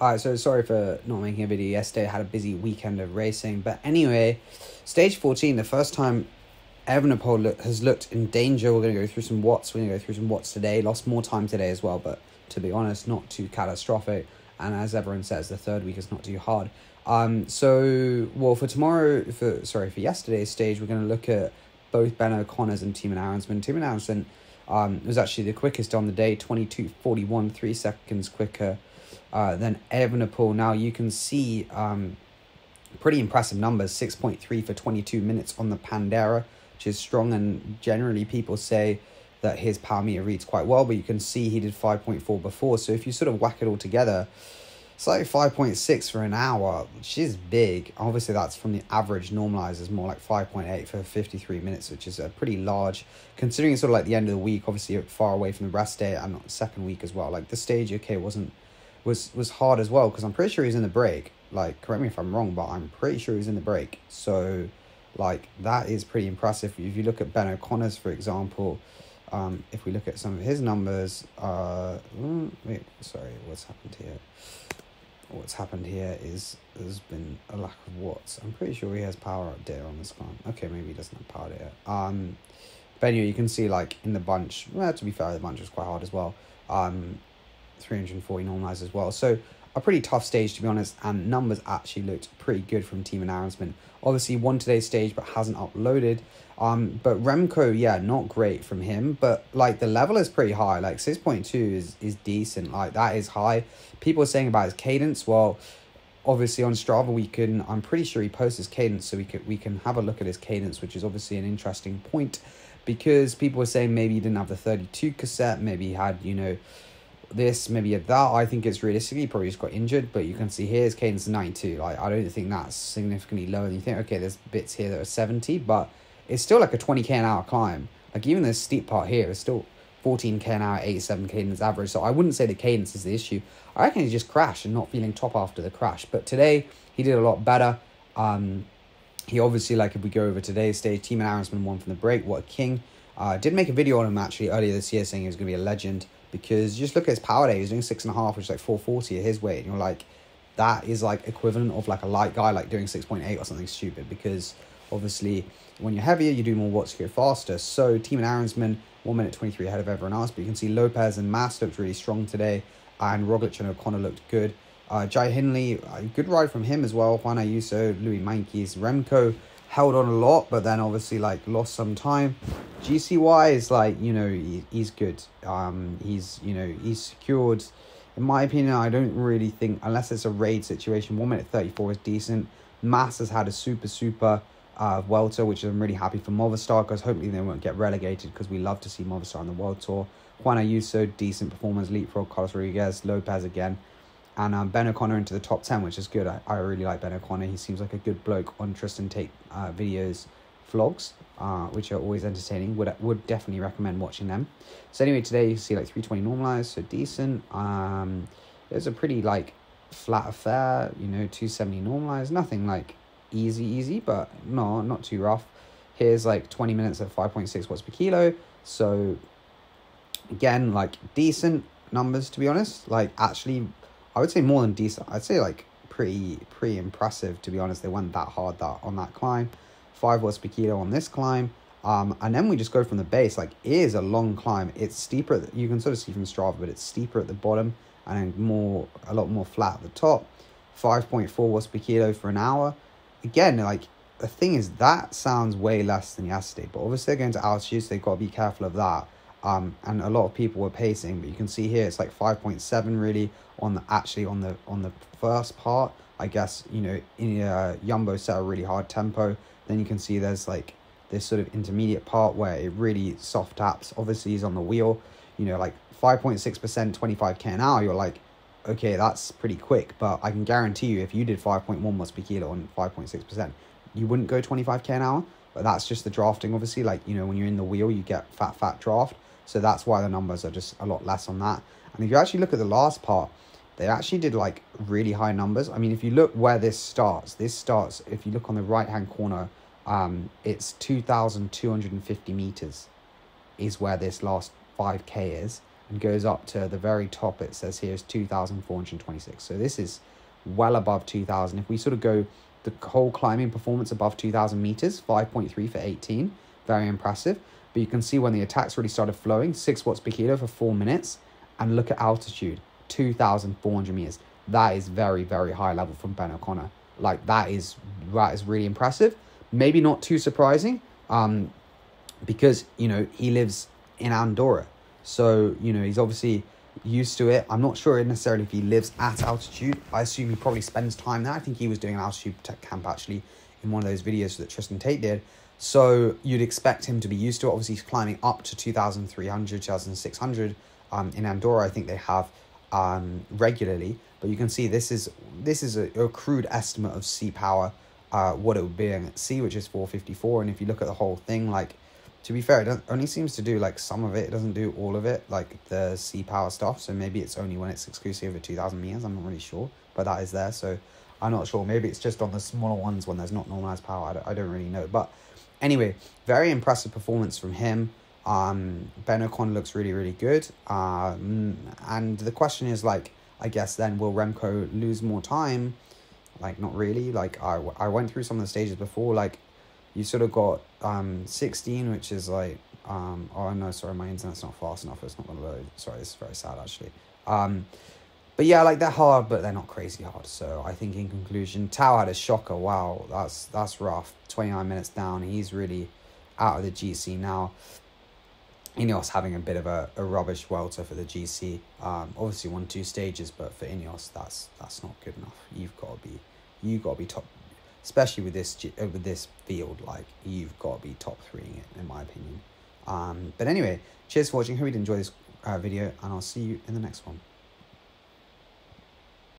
Alright, so sorry for not making a video yesterday. I had a busy weekend of racing. But anyway, stage 14, the first time Evenepoel has looked in danger. We're going to go through some watts. We're going to go through some watts today. Lost more time today as well, but to be honest, not too catastrophic. And as everyone says, the third week is not too hard. For yesterday's stage, we're going to look at both Ben O'Connor's and Tiemann-Aaronsman. Tiemann-Aaronsman was actually the quickest on the day, 22:41, 3 seconds quicker than Evenepoel. Now you can see pretty impressive numbers, 6.3 for 22 minutes on the Pandera, which is strong, and generally people say that his power meter reads quite well, but you can see he did 5.4 before. So if you sort of whack it all together, it's like 5.6 for an hour, which is big. Obviously, that's from the average normalized, is more like 5.8 for 53 minutes, which is a pretty large, considering it's sort of like the end of the week, obviously far away from the rest day and not the second week as well. Like the stage, okay, was hard as well, because I'm pretty sure he's in the break. Like, correct me if I'm wrong, but I'm pretty sure he's in the break. So, like, that is pretty impressive. If you look at Ben O'Connor's, for example, if we look at some of his numbers, what's happened here is there's been a lack of watts. I'm pretty sure he has power up data on this one. Okay, maybe he doesn't have power data. But anyway, you can see, like, in the bunch, well, to be fair, the bunch was quite hard as well. 340 normalized as well. So a pretty tough stage, to be honest, and numbers actually looked pretty good from Tiemann-Aaronsman. Obviously won today's stage but hasn't uploaded. But Remco, yeah, not great from him, but like the level is pretty high. Like 6.2 is decent. Like that is high. People are saying about his cadence. Well, obviously on Strava we can, I'm pretty sure he posts his cadence, so we can have a look at his cadence, which is obviously an interesting point, because people were saying maybe he didn't have the 32 cassette, maybe he had, you know, this, maybe at that. I think it's realistically probably just got injured, but you can see here his cadence is 92. Like I don't think that's significantly lower than you think. Okay, there's bits here that are 70, but it's still like a 20k an hour climb. Like even this steep part here is still 14k an hour, 87 cadence average. So I wouldn't say the cadence is the issue. I reckon he just crashed and not feeling top after the crash. But today he did a lot better. He obviously, like if we go over today's stage, Tiemann-Aaronsman won from the break. What a king. Did make a video on him actually earlier this year saying he was going to be a legend, because just look at his power day. He's doing 6.5, which is like 440 at his weight. And you're like, that is like equivalent of like a light guy, like doing 6.8 or something stupid, because obviously when you're heavier, you do more watts, you go faster. So Tiemann-Aaronsman, 1 minute 23 ahead of everyone else. But you can see Lopez and Mass looked really strong today. And Roglic and O'Connor looked good. Jai Hindley, a good ride from him as well. Juan Ayuso, Louis Mankis, Remco held on a lot, but then obviously like lost some time. GCY is like, you know, he's good. He's, you know, he's secured. In my opinion, I don't really think, unless it's a raid situation, 1 minute 34 is decent. Mass has had a super welter, which I'm really happy for Movistar, because hopefully they won't get relegated, because we love to see Movistar on the World Tour. Juan Ayuso, decent performance. Leapfrog, Carlos Rodriguez, Lopez again. And Ben O'Connor into the top 10, which is good. I really like Ben O'Connor. He seems like a good bloke on Tristan Tate videos, vlogs, which are always entertaining. Would definitely recommend watching them. So anyway, today you see like 320 normalized, so decent. It was a pretty like flat affair, you know, 270 normalized. Nothing like easy, but no, not too rough. Here's like 20 minutes at 5.6 watts per kilo. So again, like decent numbers, to be honest. Like actually, I would say more than decent. I'd say like pretty impressive, to be honest. They went that hard on that climb. 5 watts per kilo on this climb. And then we just go from the base. Like it is a long climb. It's steeper. You can sort of see from Strava, but it's steeper at the bottom and more, a lot more flat at the top. 5.4 watts per kilo for an hour. Again, like the thing is that sounds way less than yesterday, but obviously they're going to altitude, so they've got to be careful of that. And a lot of people were pacing, but you can see here it's like 5.7 really on the first part. I guess, you know, in Jumbo set a really hard tempo. Then you can see there's like this sort of intermediate part where it really soft taps. Obviously he's on the wheel, you know, like 5.6%, 25k an hour. You're like, okay, that's pretty quick, but I can guarantee you if you did 5.1 watts per kilo on 5.6%, you wouldn't go 25k an hour. But that's just the drafting, obviously. Like, you know, when you're in the wheel, you get fat draft. So that's why the numbers are just a lot less on that. And if you actually look at the last part, they actually did like really high numbers. I mean, if you look where this starts, if you look on the right-hand corner, it's 2,250 meters is where this last 5K is. and goes up to the very top. It says here is 2,426. So this is well above 2,000. If we sort of go the whole climbing performance above 2,000 meters, 5.3 for 18, very impressive. But you can see when the attacks really started flowing, 6 watts per kilo for 4 minutes. And look at altitude, 2,400 meters. That is very, very high level from Ben O'Connor. Like, that is really impressive. Maybe not too surprising, because, you know, he lives in Andorra. So, you know, he's obviously used to it. I'm not sure necessarily if he lives at altitude. I assume he probably spends time there. I think he was doing an altitude tech camp, actually, in one of those videos that Tristan Tate did. So you'd expect him to be used to it. Obviously, he's climbing up to 2,300, 2,600. In Andorra, I think they have regularly. But you can see this is a crude estimate of sea power, what it would be at sea, which is 454. And if you look at the whole thing, like, to be fair, it only seems to do like some of it. It doesn't do all of it, like the sea power stuff. So maybe it's only when it's exclusive at 2,000 meters. I'm not really sure, but that is there. So I'm not sure. Maybe it's just on the smaller ones when there's not normalized power. I don't really know. But anyway, very impressive performance from him. Ben O'Connor looks really, really good. And the question is, like, I guess then will Remco lose more time? Like, not really. Like, I went through some of the stages before. Like, you sort of got 16, which is like, oh no, sorry, my internet's not fast enough. It's not going to load. Sorry, this is very sad, actually. But yeah, like, they're hard, but they're not crazy hard. So I think in conclusion, Tao had a shocker. Wow, that's rough. 29 minutes down. He's really out of the GC now. Ineos having a bit of a rubbish welter for the GC. Obviously won 2 stages, but for Ineos, that's not good enough. You've got to be top, especially with this field. Like, you've got to be top 3-ing it, in my opinion. But anyway, cheers for watching. Hope you did enjoy this video, and I'll see you in the next one.